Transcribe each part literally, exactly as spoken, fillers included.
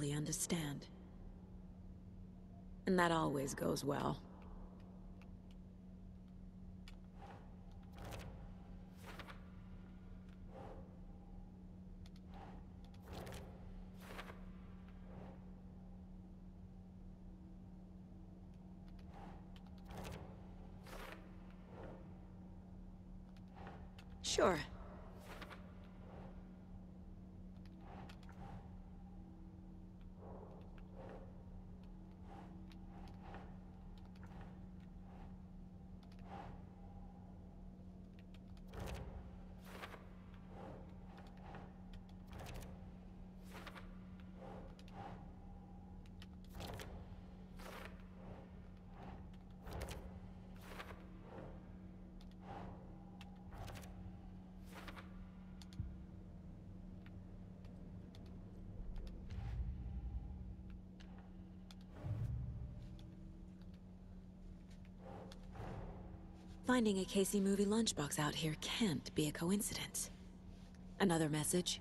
fully understand. And that always goes well. Sure. Finding a Casey movie lunchbox out here can't be a coincidence. Another message?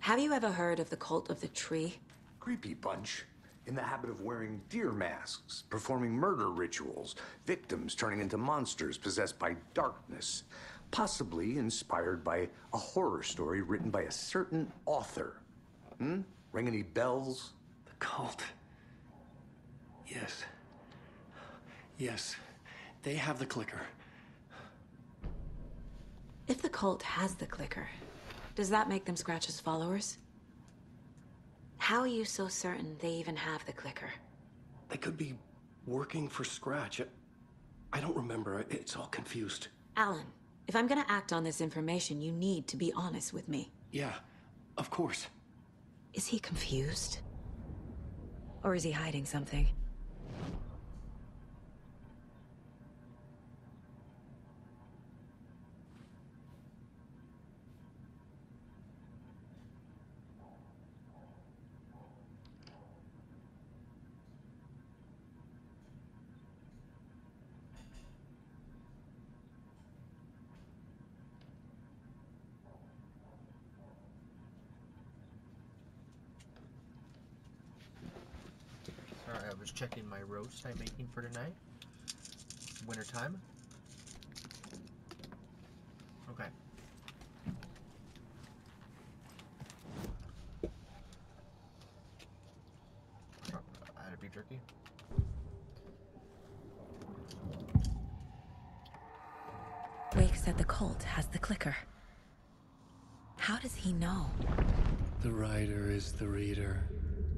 Have you ever heard of the Cult of the Tree? Creepy bunch. In the habit of wearing deer masks, performing murder rituals, victims turning into monsters possessed by darkness, possibly inspired by a horror story written by a certain author. Hmm? Ring any bells? The cult. Yes. Yes. They have the clicker. If the cult has the clicker, does that make them Scratch's followers? How are you so certain they even have the clicker? They could be working for Scratch. I don't remember. It's all confused. Alan, if I'm gonna act on this information, you need to be honest with me. Yeah, of course. Is he confused? Or is he hiding something? Checking my roast I'm making for tonight. Winter time. Okay. Oh, I had a beef jerky. Wake said the cult has the clicker. How does he know? The writer is the reader.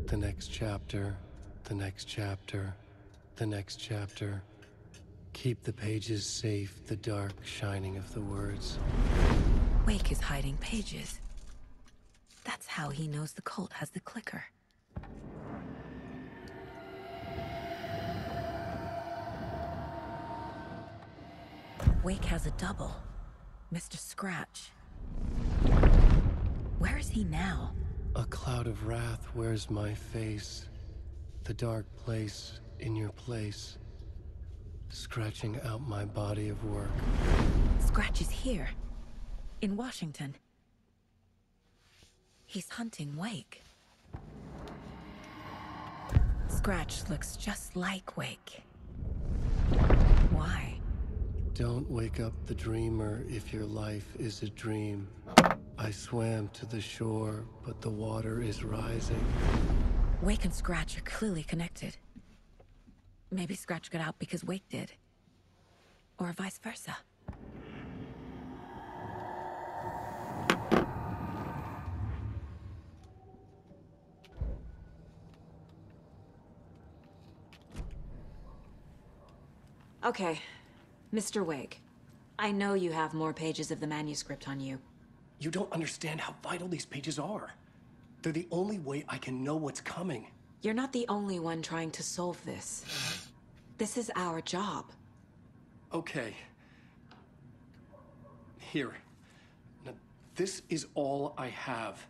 The next chapter. The next chapter, the next chapter. Keep the pages safe, the dark shining of the words. Wake is hiding pages. That's how he knows the cult has the clicker. Wake has a double, Mister Scratch. Where is he now? A cloud of wrath wears my face. The dark place in your place. scratching out my body of work. Scratch is here, in Washington. He's hunting Wake. Scratch looks just like Wake. Why? Don't wake up the dreamer if your life is a dream. I swam to the shore, but the water is rising. Wake and Scratch are clearly connected. Maybe Scratch got out because Wake did. Or vice versa. Okay, Mister Wake, I know you have more pages of the manuscript on you. You don't understand how vital these pages are. They're the only way I can know what's coming. You're not the only one trying to solve this. This is our job. Okay. Here. Now, this is all I have.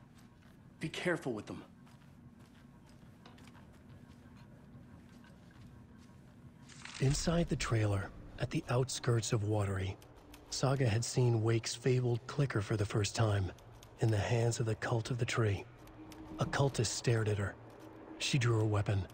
Be careful with them. Inside the trailer, at the outskirts of Watery, Saga had seen Wake's fabled clicker for the first time, in the hands of the Cult of the Tree. A cultist stared at her. She drew her weapon.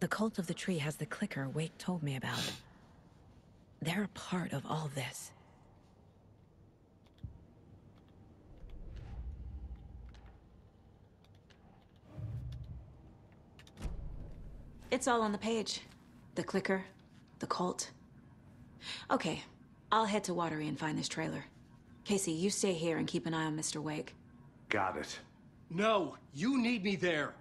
The Cult of the Tree has the clicker Wake told me about. They're a part of all this. It's all on the page. The clicker, the cult. Okay, I'll head to Watery and find this trailer. Casey, you stay here and keep an eye on Mister Wake. Got it. No, you need me there.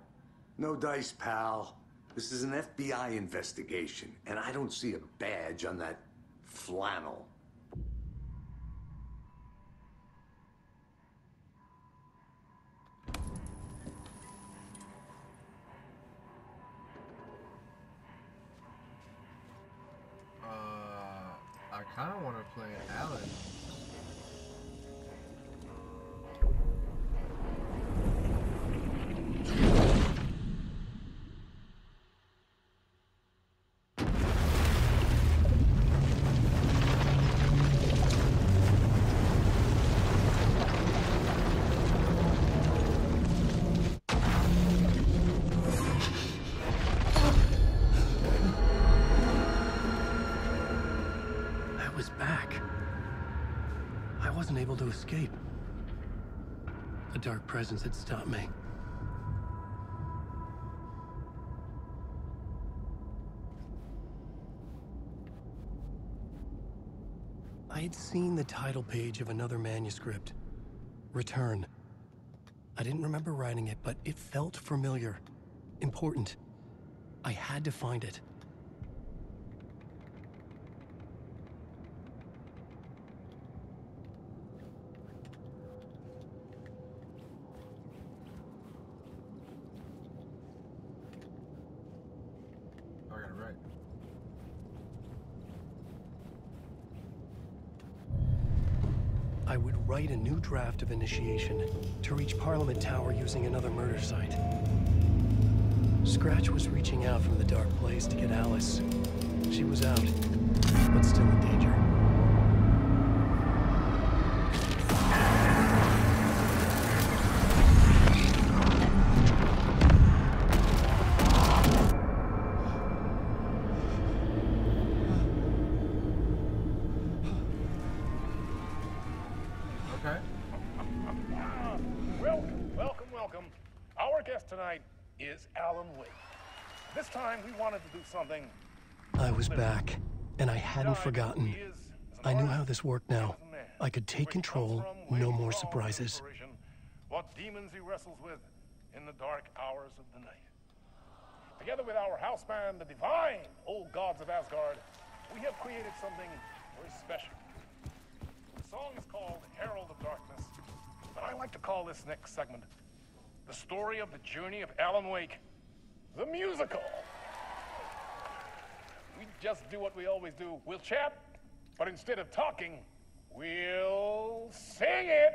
No dice, pal. This is an F B I investigation, and I don't see a badge on that flannel. Uh, I kind of want to play Alice. To escape. A dark presence had stopped me. I had seen the title page of another manuscript, Return. I didn't remember writing it, but it felt familiar, important. I had to find it. I would write a new draft of initiation to reach Parliament Tower using another murder site. Scratch was reaching out from the dark place to get Alice. She was out, but still in danger. solemnly. This time we wanted to do something. I was back, and I hadn't forgotten. I knew how this worked now. I could take control, no more surprises. What demons he wrestles with in the dark hours of the night. Together with our house band, the divine old gods of Asgard, we have created something very special. The song is called Herald of Darkness, but I like to call this next segment the story of the journey of Alan Wake, the musical. We just do what we always do. We'll chat, but instead of talking, we'll sing it.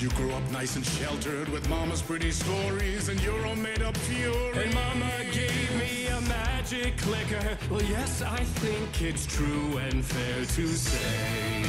You grew up nice and sheltered with mama's pretty stories and your own made-up fury. And mama gave me a magic clicker. Well, yes, I think it's true and fair to say.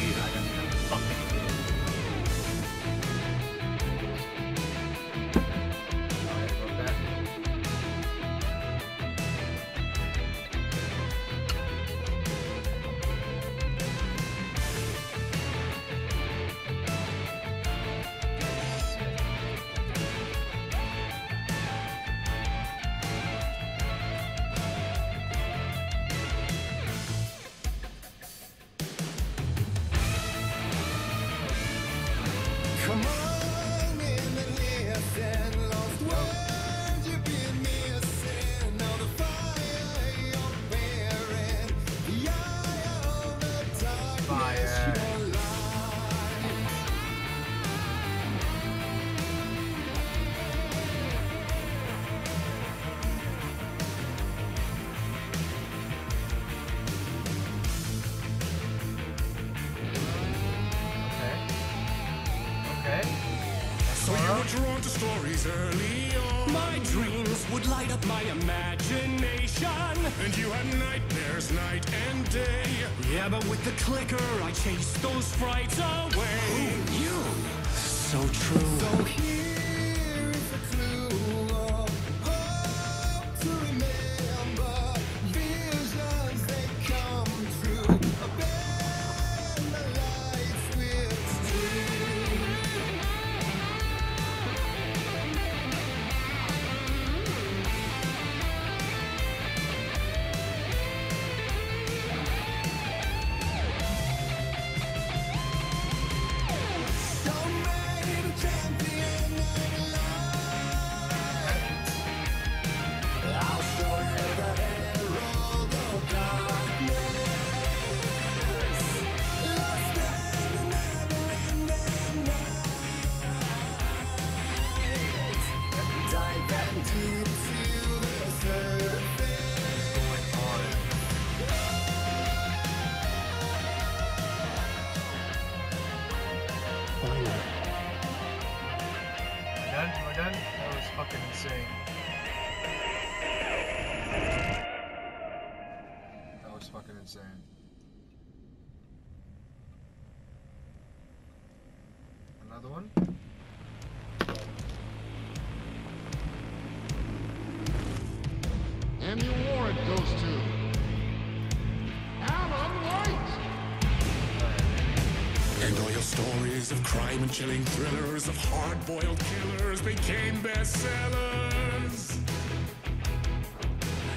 Crime and chilling thrillers of hard-boiled killers became bestsellers.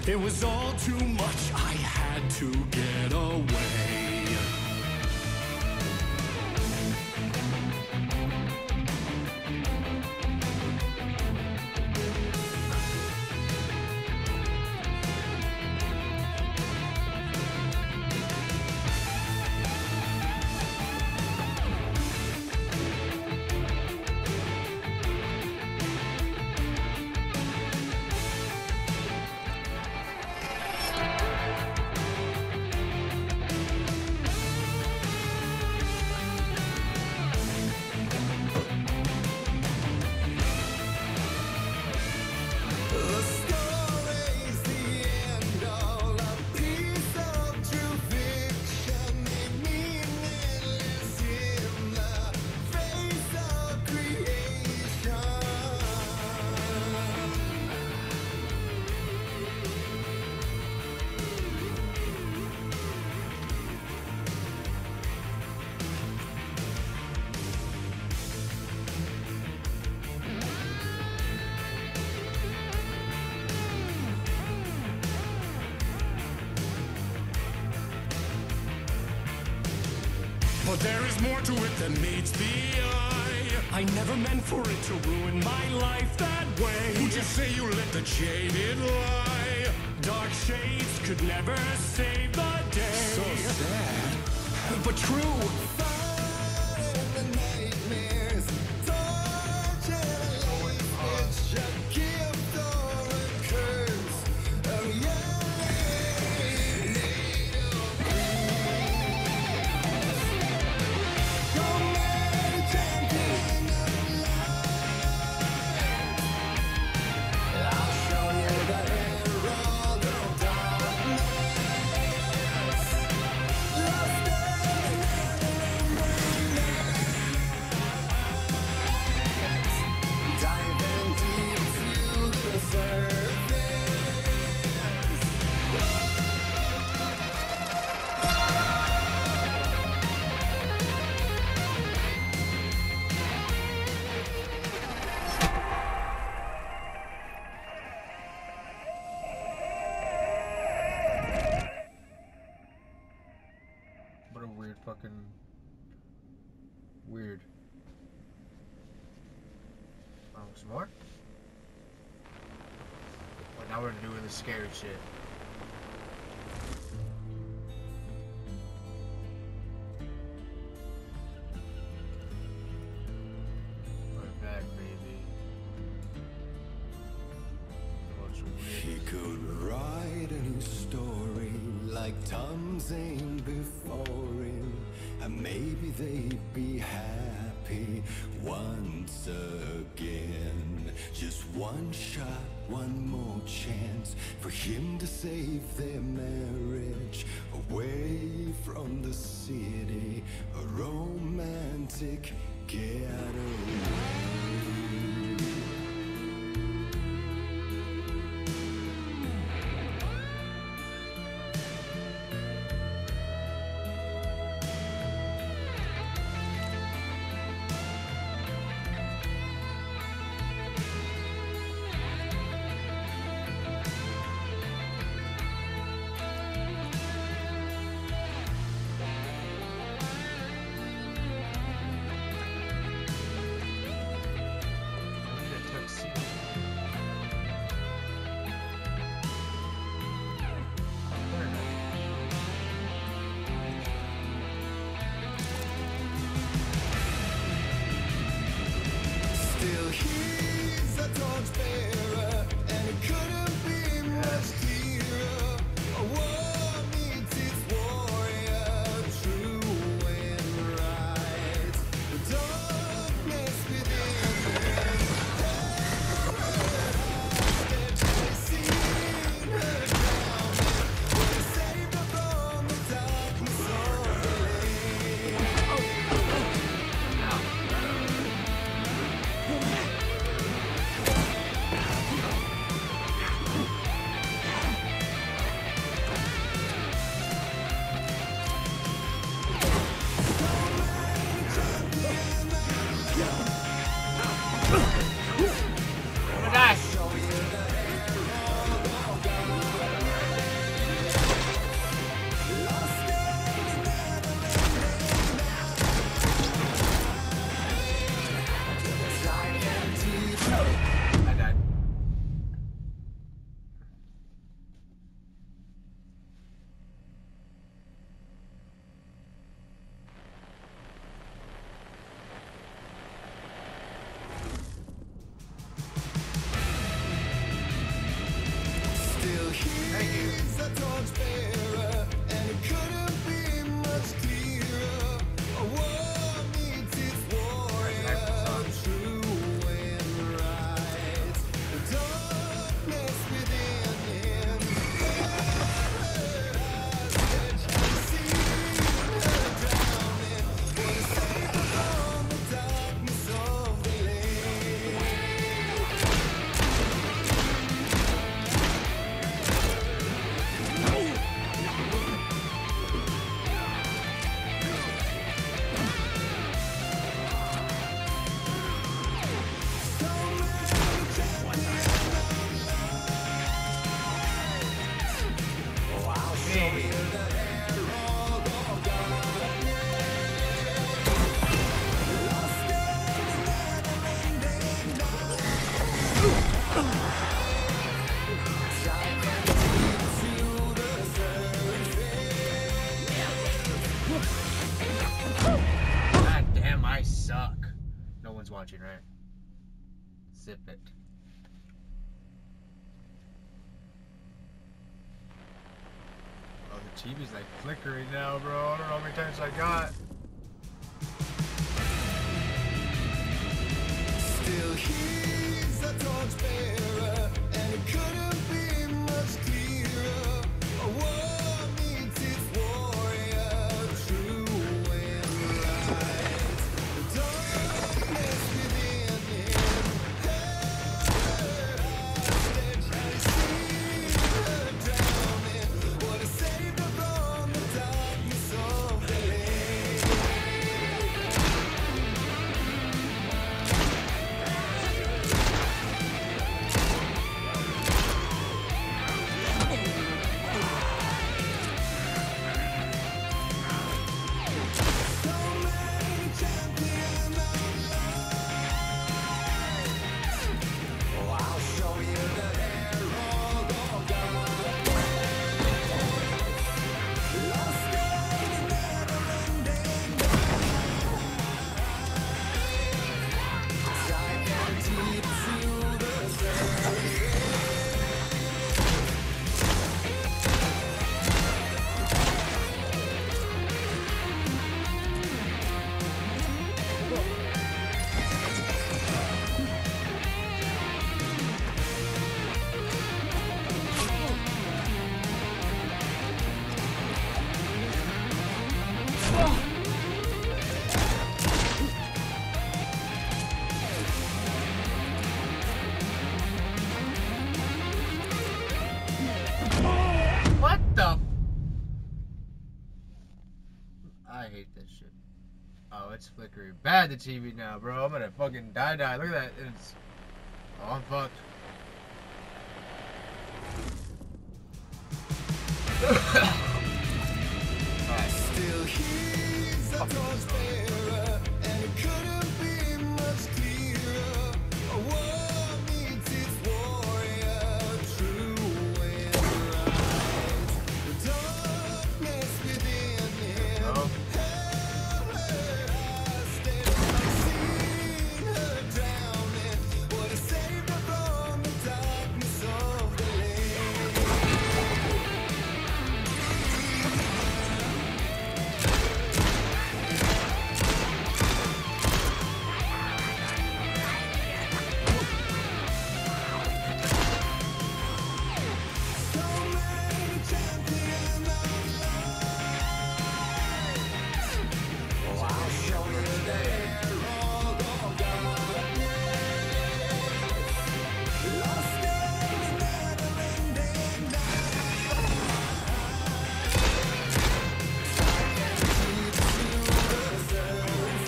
It was all too much. I had to get away. For there is more to it than meets the eye. I never meant for it to ruin my life that way. Would you say you let the jaded lie? Dark shades could never save the day. So sad, but true. More? Well, now we're doing the scary shit. We're back, baby. What's weird? He could write a new story like Tom's ain't before him, and maybe they'd be happy once again. Just one shot, one more chance for him to save their marriage. Away from the city, a romantic getaway. Show me the arrow, go, go, go. one's watching, right? Zip it. Oh, the T V's like flickering now, bro. I don't know how many times I got. Still, he's the torch bearer, and it couldn't be much clearer. A war meets its warrior, true and right. The darkness within him, hurt, I see her drowning. What a savior from the darkness of the lane. So many champions online. Oh, I'll show you the Herald of Darkness. Lost in a never-ending night. Diving deep through the surface. What the? I hate this shit. Oh, it's flickering bad, the T V now, bro. I'm gonna fucking die die. Look at that. It's... Oh, I'm fucked. Still, he's a torch bearer, and it couldn't be much clearer. A war meets its warrior, true and right. The darkness within him, Oh. hurt, I see her drowning. What a savior from the darkness of the lane. So many champions online. Oh, I'll show you the Herald of Darkness. Lost in a never-ending night. Diving deep through the surface.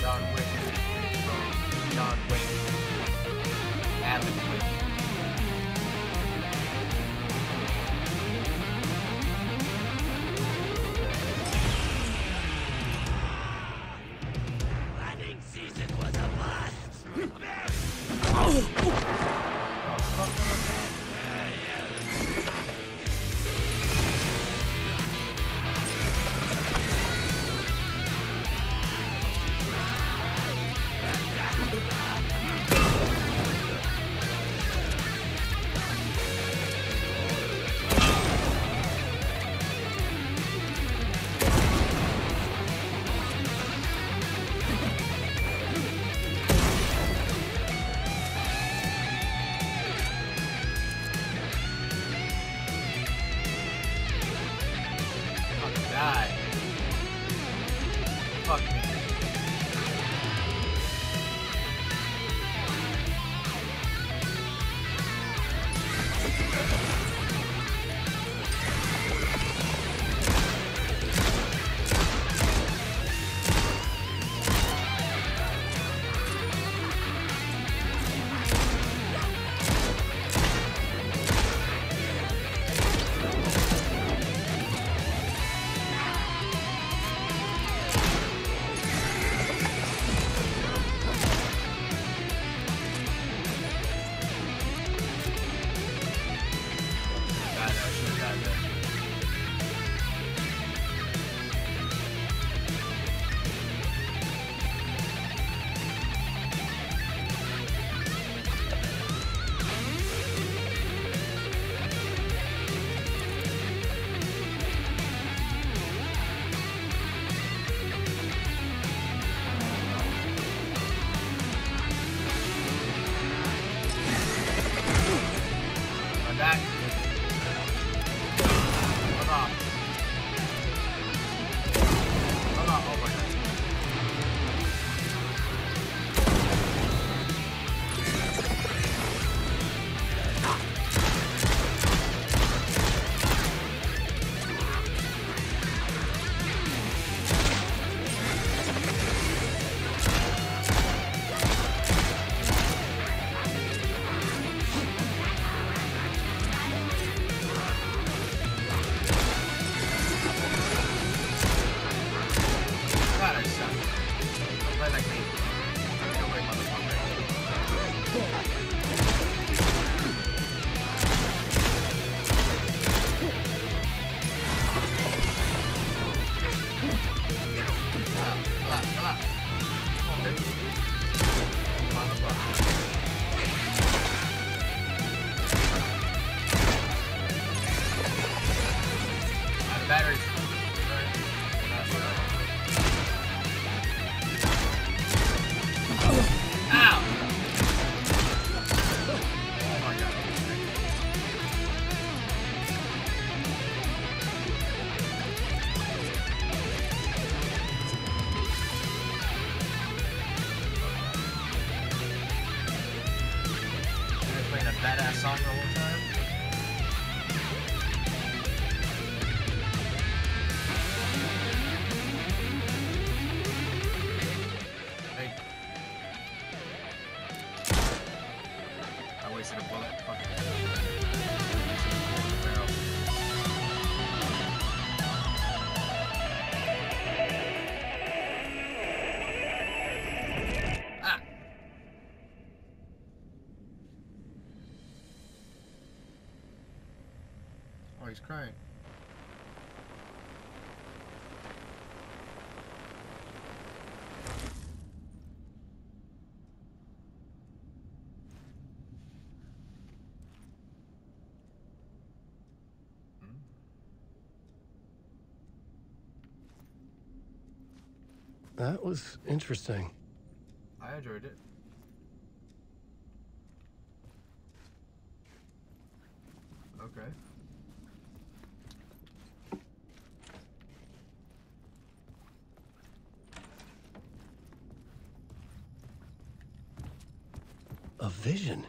John Wick. John Wick. Alan Wick. Planning season was a blast. Fuck, die. Fuck me. What Crying. That was interesting. I enjoyed it. Okay. A vision.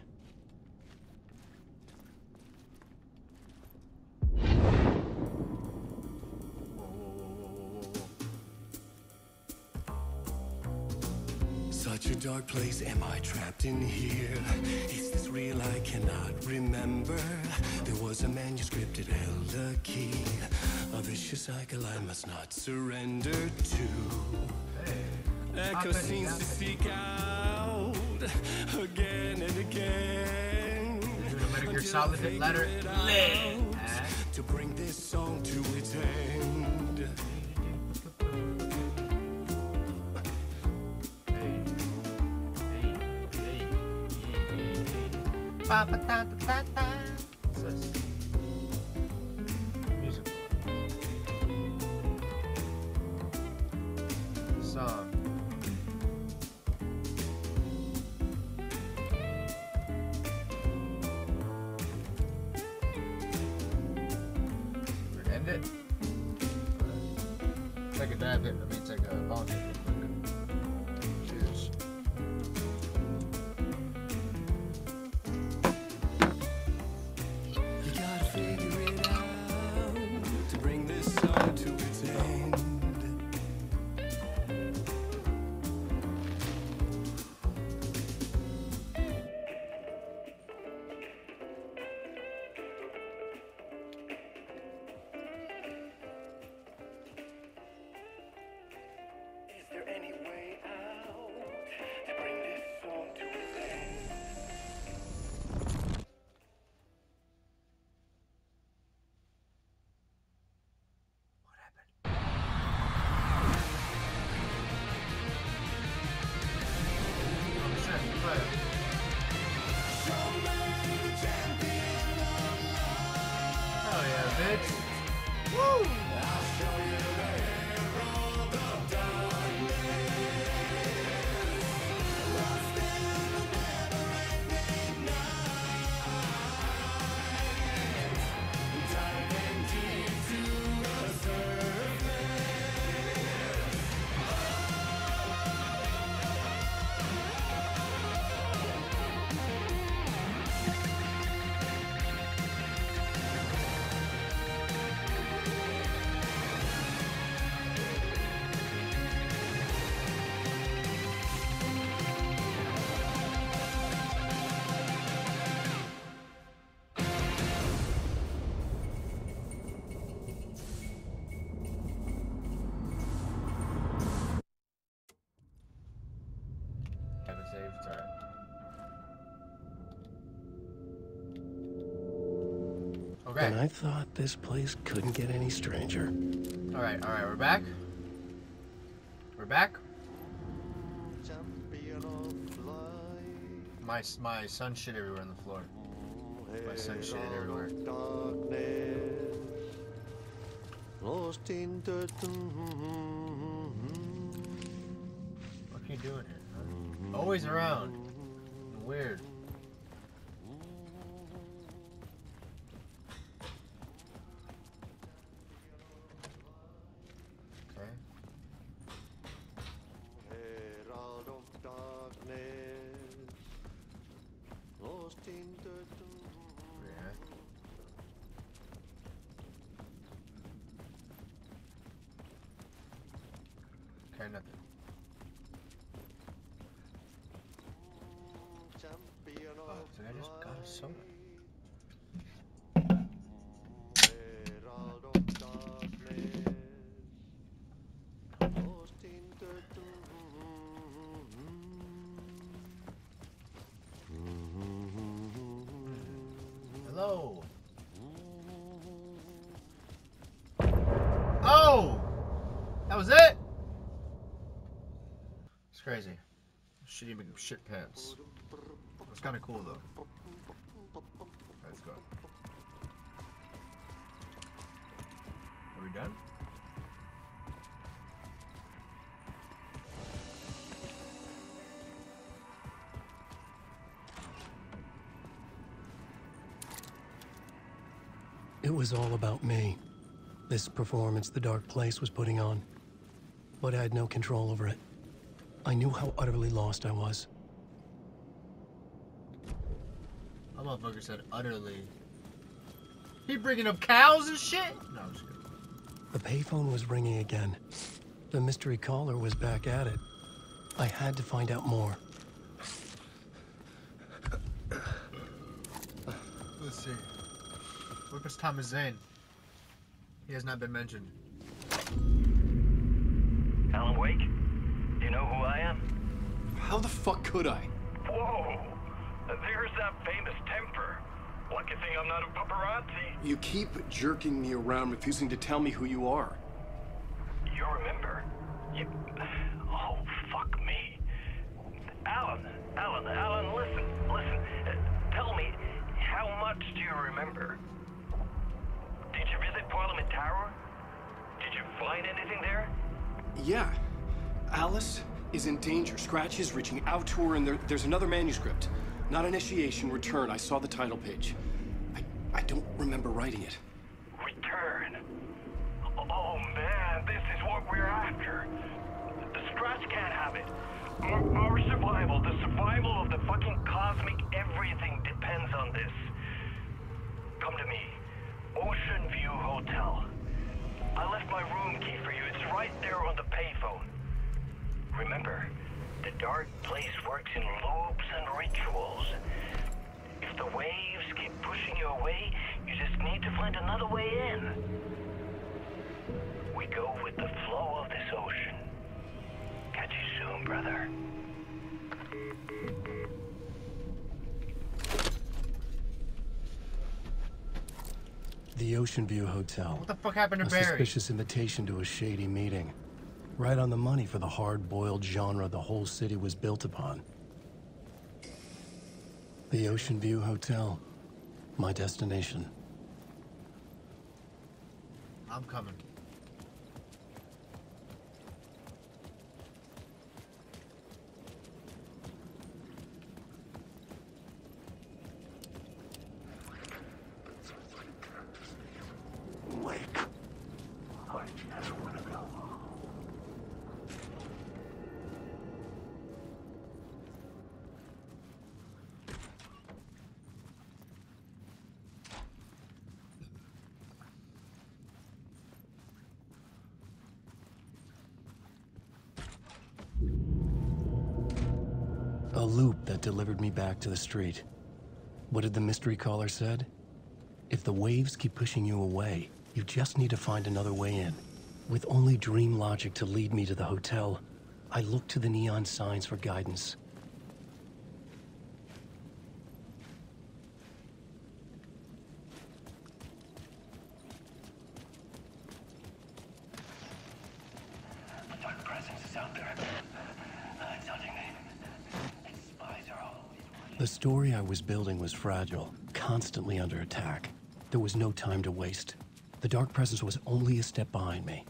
Whoa, whoa, whoa, whoa, whoa. Such a dark place, am I trapped in here? Is this real? I cannot remember. There was a manuscript that held a key. A vicious cycle I must not surrender to. Hey, Echo seems to seek out. Again and again. Your solid letter to bring this song to its end. Music. Song. Grab it, let me take a volunteer real quick. Cheers. You gotta figure it out to bring this song to its end. Okay. And I thought this place couldn't get any stranger. All right, all right, we're back. We're back. Jump. My my sun shit everywhere on the floor. My sun shit everywhere. Darkness, lost in the. What are you doing here? Huh? Always around. Weird. Hello. Oh, that was it. It's crazy. Shitty shit pants. It's kind of cool though. Let's go. Are we done? It was all about me. This performance the Dark Place was putting on. But I had no control over it. I knew how utterly lost I was. That motherfucker said utterly. He bringing up cows and shit? No, I'm just kidding. The payphone was ringing again. The mystery caller was back at it. I had to find out more. Let's see. Where's Thomas Zane? He has not been mentioned. Alan Wake? Do you know who I am? How the fuck could I? Whoa! There's that famous temper. Lucky thing I'm not a paparazzi. You keep jerking me around, refusing to tell me who you are. You remember? You... Oh, fuck me. Alan, Alan, Alan, listen, listen. Uh, tell me, how much do you remember? Did you visit Parliament Tower? Did you find anything there? Yeah. Alice is in danger. Scratch is reaching out to her, and there, there's another manuscript. Not initiation, return. I saw the title page. I, I don't remember writing it. Return? Oh man, this is what we're after. The Scratch can't have it. Our, our survival, the survival of the fucking cosmic everything depends on this. Come to me. Ocean View Hotel. I left my room key for you. It's right there on the payphone. Remember, the Dark Place works in loops and rituals. If the waves keep pushing you away, you just need to find another way in. We go with the flow of this ocean. Catch you soon, brother. The Ocean View Hotel. What the fuck happened to Barry? A suspicious invitation to a shady meeting. Right on the money for the hard-boiled genre the whole city was built upon. The Ocean View Hotel, my destination. I'm coming. A loop that delivered me back to the street. What did the mystery caller said? If the waves keep pushing you away, you just need to find another way in. With only dream logic to lead me to the hotel, I looked to the neon signs for guidance. Presence is out there. It's hunting me. Its spies are all over the The story I was building was fragile, constantly under attack. There was no time to waste. The Dark Presence was only a step behind me.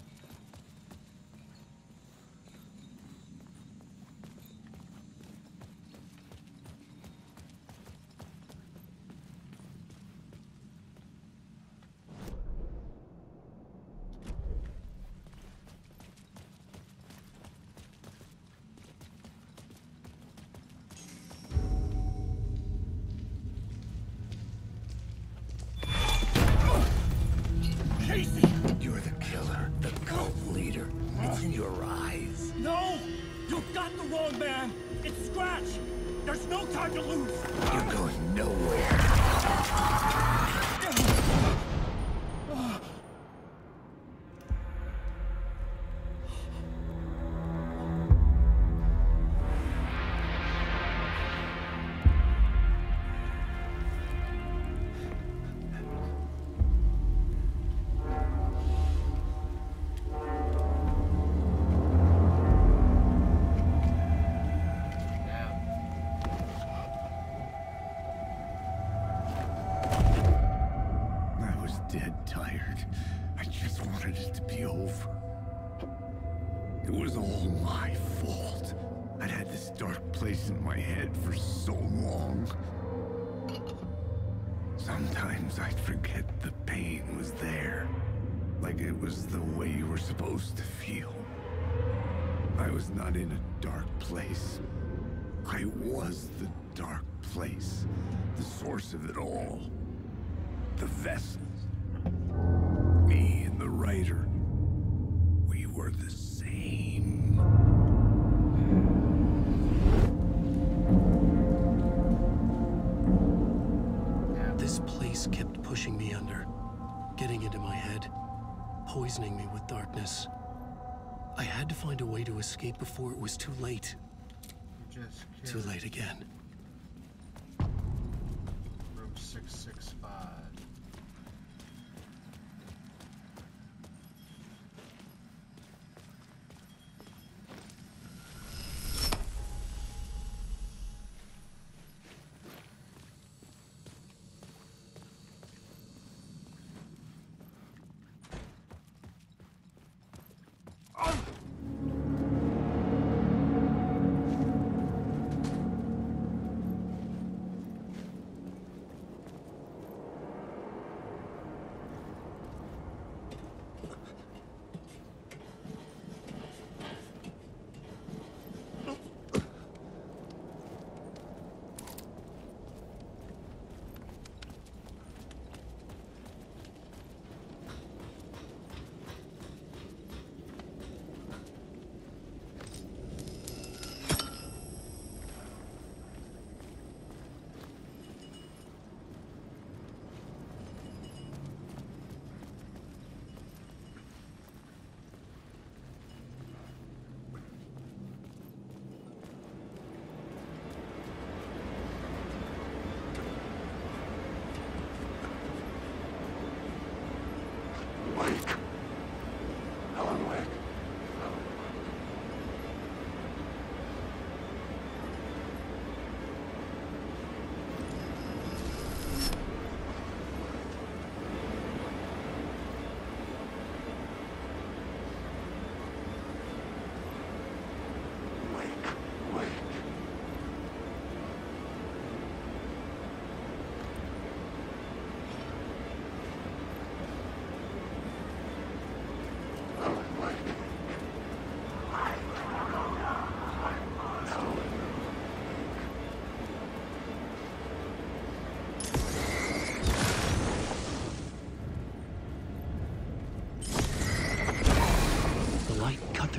Poisoning me with darkness. I had to find a way to escape before it was too late. Just too late again. Room six six five.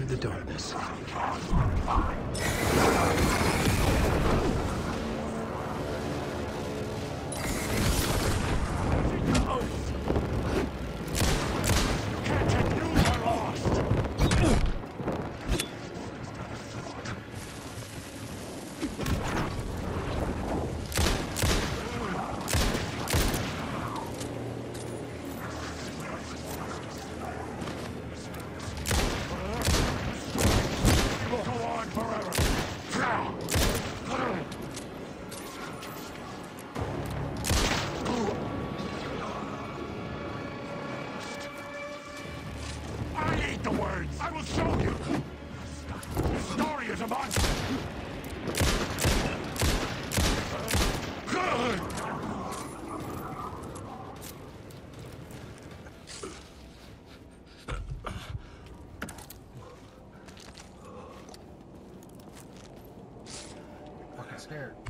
The darkness. Forever. Drown. upstairs.